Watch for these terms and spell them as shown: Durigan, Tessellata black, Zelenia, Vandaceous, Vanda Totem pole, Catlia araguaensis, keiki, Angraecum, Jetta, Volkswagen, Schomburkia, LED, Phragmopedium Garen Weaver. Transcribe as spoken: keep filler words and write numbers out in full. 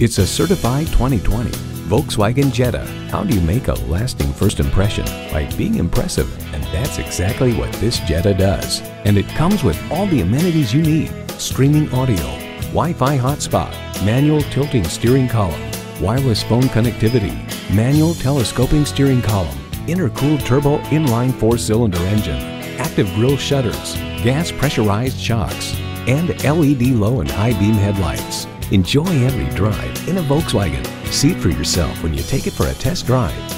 It's a certified twenty twenty Volkswagen Jetta. How do you make a lasting first impression? By being impressive, and that's exactly what this Jetta does. And it comes with all the amenities you need: streaming audio, Wi-Fi hotspot, manual tilting steering column, wireless phone connectivity, manual telescoping steering column, intercooled turbo inline four-cylinder engine, active grille shutters, gas pressurized shocks, and L E D low and high beam headlights. Enjoy every drive in a Volkswagen. See it for yourself when you take it for a test drive.